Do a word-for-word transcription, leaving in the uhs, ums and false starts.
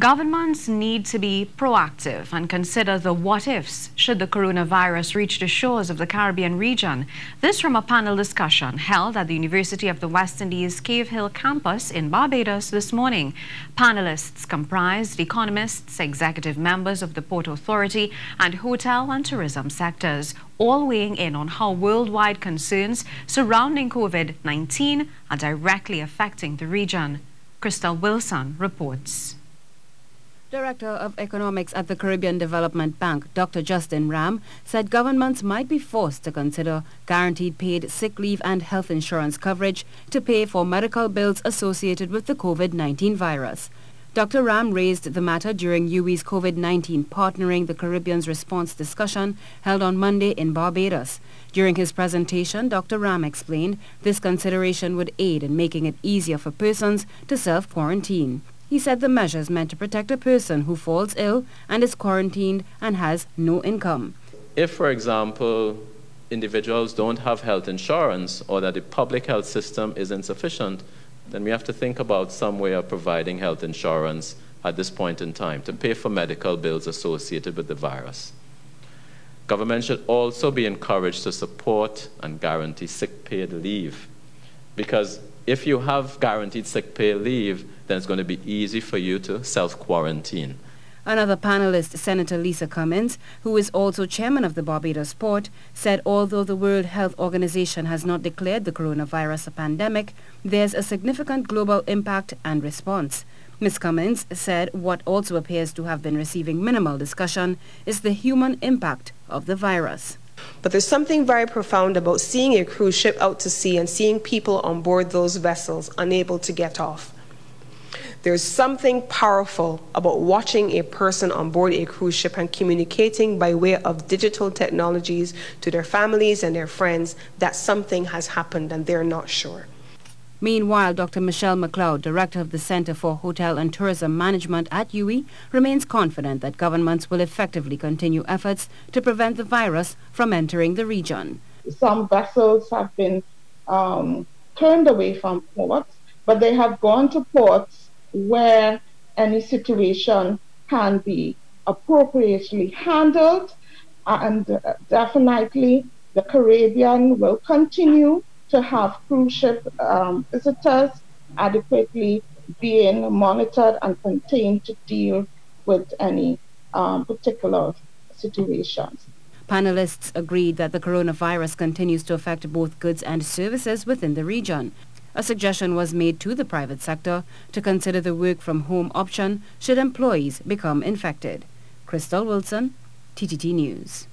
Governments need to be proactive and consider the what-ifs should the coronavirus reach the shores of the Caribbean region. This from a panel discussion held at the University of the West Indies Cave Hill Campus in Barbados this morning. Panelists comprised economists, executive members of the Port Authority and hotel and tourism sectors, all weighing in on how worldwide concerns surrounding COVID nineteen are directly affecting the region. Crystal Wilson reports. Director of Economics at the Caribbean Development Bank, Doctor Justin Ram, said governments might be forced to consider guaranteed paid sick leave and health insurance coverage to pay for medical bills associated with the COVID nineteen virus. Doctor Ram raised the matter during U W's COVID nineteen Partnering the Caribbean's Response discussion held on Monday in Barbados. During his presentation, Doctor Ram explained this consideration would aid in making it easier for persons to self-quarantine. He said the measures meant to protect a person who falls ill and is quarantined and has no income. If, for example, individuals don't have health insurance or that the public health system is insufficient, then we have to think about some way of providing health insurance at this point in time to pay for medical bills associated with the virus. Government should also be encouraged to support and guarantee sick paid leave, because if you have guaranteed sick pay leave, then it's going to be easy for you to self-quarantine. Another panelist, Senator Lisa Cummins, who is also chairman of the Barbados Port, said although the World Health Organization has not declared the coronavirus a pandemic, there's a significant global impact and response. Miz Cummins said what also appears to have been receiving minimal discussion is the human impact of the virus. But there's something very profound about seeing a cruise ship out to sea and seeing people on board those vessels unable to get off. There's something powerful about watching a person on board a cruise ship and communicating by way of digital technologies to their families and their friends that something has happened and they're not sure. Meanwhile, Doctor Michelle McLeod, Director of the Center for Hotel and Tourism Management at U W I, remains confident that governments will effectively continue efforts to prevent the virus from entering the region. Some vessels have been um, turned away from ports, but they have gone to ports where any situation can be appropriately handled, and uh, definitely the Caribbean will continue to have cruise ship um, visitors adequately being monitored and contained to deal with any um, particular situations. Panelists agreed that the coronavirus continues to affect both goods and services within the region. A suggestion was made to the private sector to consider the work from home option should employees become infected. Crystal Wilson, T T T News.